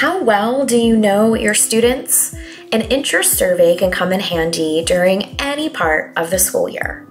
How well do you know your students? An interest survey can come in handy during any part of the school year.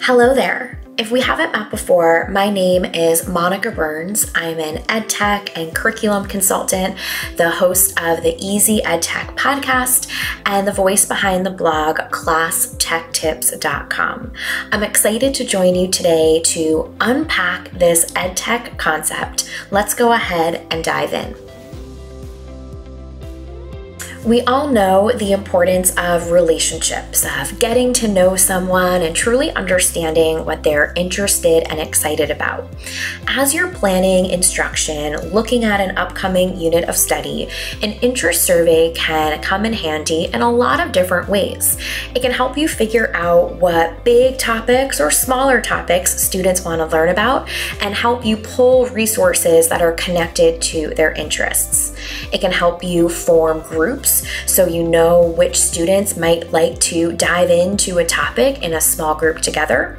Hello there. If we haven't met before, my name is Monica Burns. I'm an ed tech and curriculum consultant, the host of the Easy EdTech podcast, and the voice behind the blog ClassTechTips.com. I'm excited to join you today to unpack this ed tech concept. Let's go ahead and dive in. We all know the importance of relationships, of getting to know someone and truly understanding what they're interested and excited about. As you're planning instruction, looking at an upcoming unit of study, an interest survey can come in handy in a lot of different ways. It can help you figure out what big topics or smaller topics students want to learn about and help you pull resources that are connected to their interests. It can help you form groups, so you know which students might like to dive into a topic in a small group together,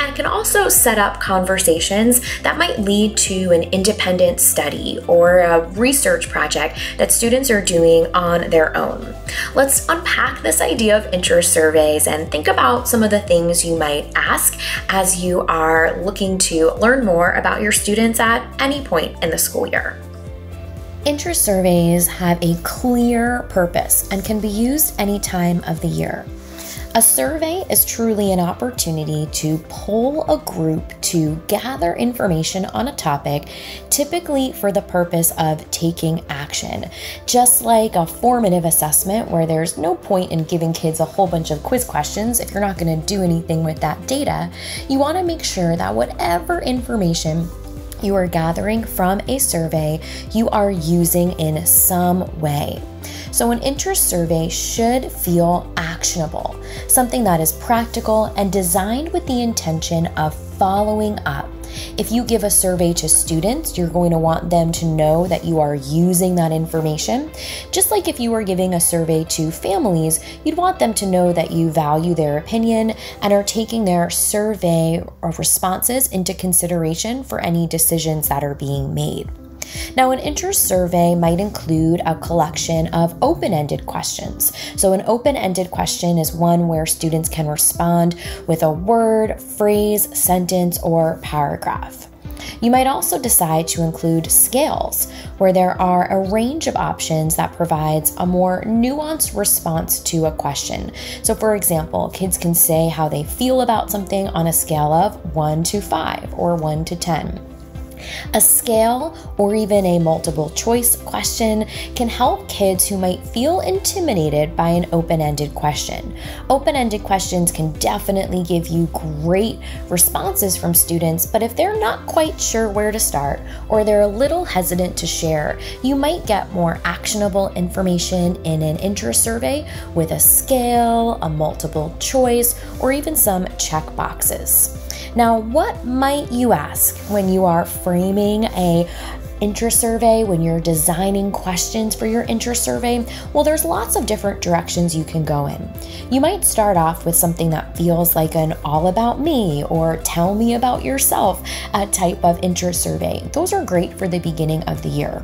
and can also set up conversations that might lead to an independent study or a research project that students are doing on their own. Let's unpack this idea of interest surveys and think about some of the things you might ask as you are looking to learn more about your students at any point in the school year. Interest surveys have a clear purpose and can be used any time of the year. A survey is truly an opportunity to poll a group to gather information on a topic, typically for the purpose of taking action. Just like a formative assessment, where there's no point in giving kids a whole bunch of quiz questions if you're not going to do anything with that data, you want to make sure that whatever information you are gathering from a survey, you are using in some way. So an interest survey should feel actionable, something that is practical and designed with the intention of following up. If you give a survey to students, you're going to want them to know that you are using that information. Just like if you were giving a survey to families, you'd want them to know that you value their opinion and are taking their survey or responses into consideration for any decisions that are being made. Now, an interest survey might include a collection of open-ended questions. So an open-ended question is one where students can respond with a word, phrase, sentence, or paragraph. You might also decide to include scales, where there are a range of options that provides a more nuanced response to a question. So for example, kids can say how they feel about something on a scale of 1 to 5 or 1 to 10. A scale or even a multiple choice question can help kids who might feel intimidated by an open-ended question. Open-ended questions can definitely give you great responses from students, but if they're not quite sure where to start or they're a little hesitant to share, you might get more actionable information in an interest survey with a scale, a multiple choice, or even some check boxes. Now, what might you ask when you are framing an interest survey, when you're designing questions for your interest survey? Well, there's lots of different directions you can go in. You might start off with something that feels like an all about me or tell me about yourself type of interest survey. Those are great for the beginning of the year.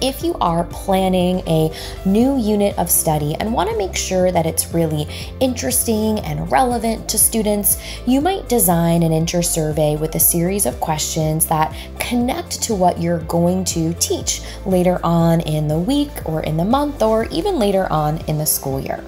If you are planning a new unit of study and want to make sure that it's really interesting and relevant to students, you might design an interest survey with a series of questions that connect to what you're going to teach later on in the week or in the month or even later on in the school year.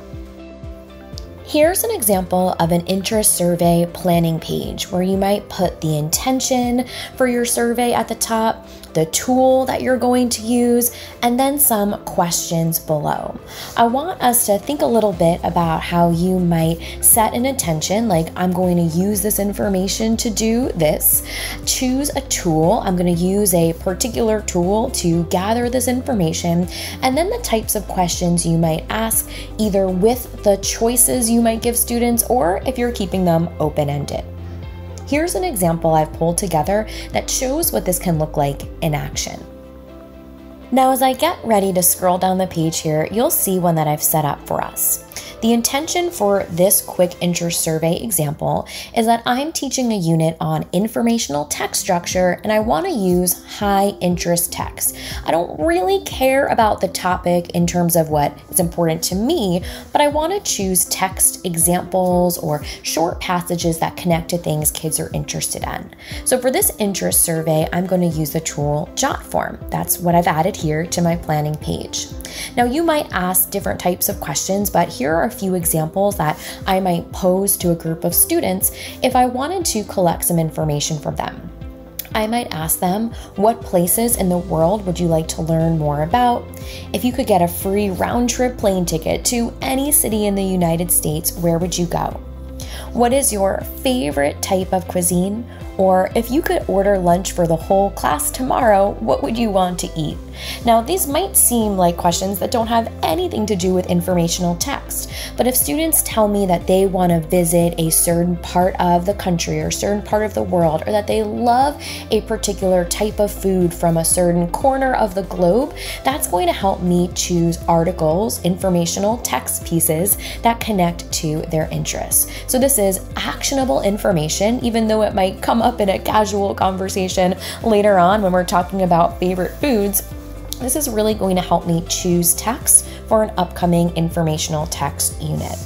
Here's an example of an interest survey planning page where you might put the intention for your survey at the top, the tool that you're going to use, and then some questions below. I want us to think a little bit about how you might set an intention, like I'm going to use this information to do this. Choose a tool. I'm going to use a particular tool to gather this information, and then the types of questions you might ask, either with the choices you might give students or if you're keeping them open-ended. Here's an example I've pulled together that shows what this can look like in action. Now, as I get ready to scroll down the page here, you'll see one that I've set up for us. The intention for this quick interest survey example is that I'm teaching a unit on informational text structure and I want to use high interest text. I don't really care about the topic in terms of what is important to me, but I want to choose text examples or short passages that connect to things kids are interested in. So for this interest survey, I'm going to use the tool JotForm. That's what I've added here to my planning page. Now you might ask different types of questions, but here are a few examples that I might pose to a group of students if I wanted to collect some information from them. I might ask them, what places in the world would you like to learn more about? If you could get a free round-trip plane ticket to any city in the United States, where would you go? What is your favorite type of cuisine? Or if you could order lunch for the whole class tomorrow, what would you want to eat? Now, these might seem like questions that don't have anything to do with informational text, but if students tell me that they want to visit a certain part of the country or a certain part of the world, or that they love a particular type of food from a certain corner of the globe, that's going to help me choose articles, informational text pieces that connect to their interests. So this is actionable information, even though it might come up in a casual conversation later on when we're talking about favorite foods. This is really going to help me choose text for an upcoming informational text unit.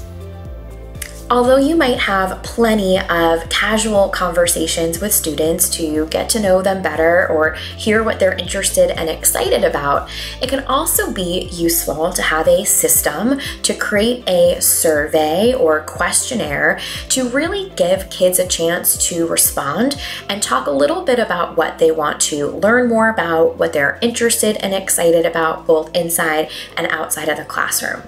Although you might have plenty of casual conversations with students to get to know them better or hear what they're interested and excited about, it can also be useful to have a system to create a survey or questionnaire to really give kids a chance to respond and talk a little bit about what they want to learn more about, what they're interested and excited about, both inside and outside of the classroom.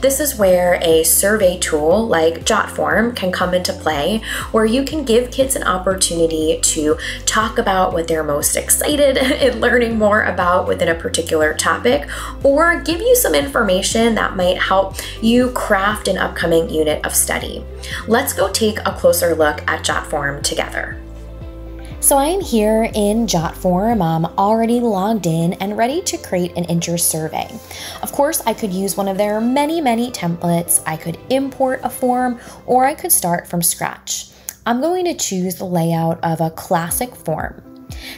This is where a survey tool like JotForm can come into play, where you can give kids an opportunity to talk about what they're most excited in learning more about within a particular topic, or give you some information that might help you craft an upcoming unit of study. Let's go take a closer look at JotForm together. So I am here in JotForm. I'm already logged in and ready to create an interest survey. Of course, I could use one of their many templates. I could import a form, or I could start from scratch. I'm going to choose the layout of a classic form.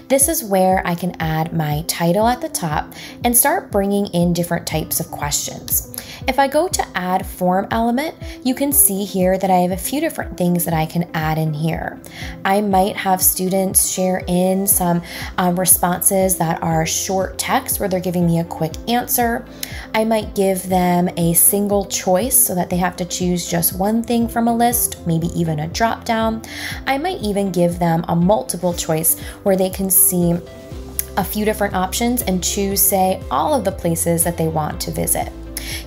This is where I can add my title at the top and start bringing in different types of questions. If I go to add form element, you can see here that I have a few different things that I can add in here. I might have students share in some responses that are short text where they're giving me a quick answer. I might give them a single choice so that they have to choose just one thing from a list, maybe even a drop down. I might even give them a multiple choice where they can see a few different options and choose, say, all of the places that they want to visit.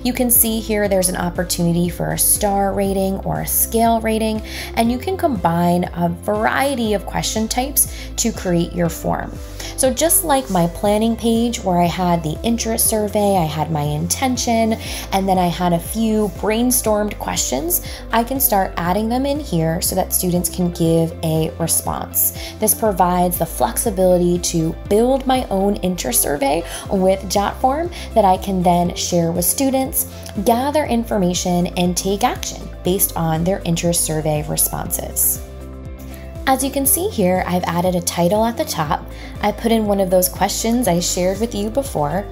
You can see here there's an opportunity for a star rating or a scale rating, and you can combine a variety of question types to create your form. So just like my planning page where I had the interest survey, I had my intention, and then I had a few brainstormed questions, I can start adding them in here so that students can give a response. This provides the flexibility to build my own interest survey with JotForm that I can then share with students, gather information, and take action based on their interest survey responses. As you can see here, I've added a title at the top, I put in one of those questions I shared with you before,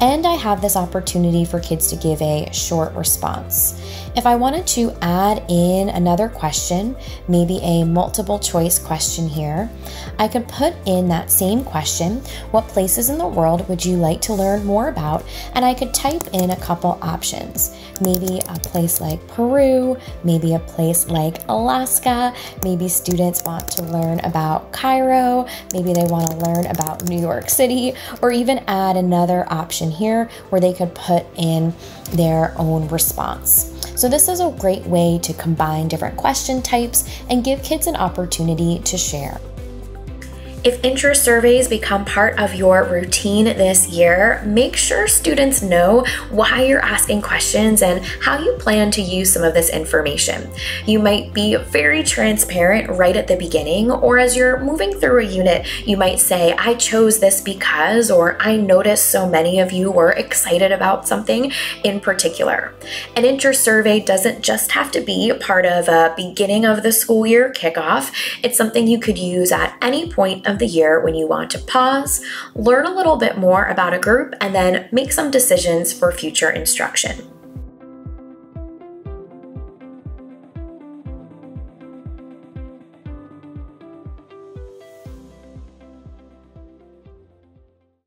and I have this opportunity for kids to give a short response. If I wanted to add in another question, maybe a multiple choice question here, I could put in that same question, what places in the world would you like to learn more about? And I could type in a couple options, maybe a place like Peru, maybe a place like Alaska, maybe students want to learn about Cairo, maybe they want to learn about New York City, or even add another option here where they could put in their own response. So this is a great way to combine different question types and give kids an opportunity to share. If interest surveys become part of your routine this year, make sure students know why you're asking questions and how you plan to use some of this information. You might be very transparent right at the beginning, or as you're moving through a unit, you might say, I chose this because, or I noticed so many of you were excited about something in particular. An interest survey doesn't just have to be part of a beginning of the school year kickoff. It's something you could use at any point of the year when you want to pause, learn a little bit more about a group, and then make some decisions for future instruction.